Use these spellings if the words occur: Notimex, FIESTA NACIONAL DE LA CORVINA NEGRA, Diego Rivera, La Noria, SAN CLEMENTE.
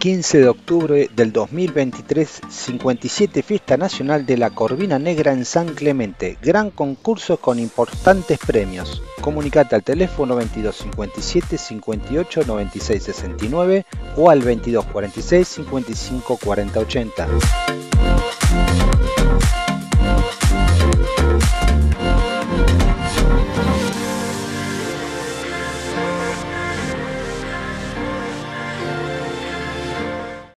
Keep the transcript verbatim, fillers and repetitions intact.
quince de octubre del dos mil veintitrés, cincuenta y siete Fiesta Nacional de la Corvina Negra en San Clemente. Gran concurso con importantes premios. Comunicate al teléfono veintidós cincuenta y siete cincuenta y ocho noventa y seis sesenta y nueve o al veintidós cuarenta y seis cincuenta y cinco cuarenta ochenta.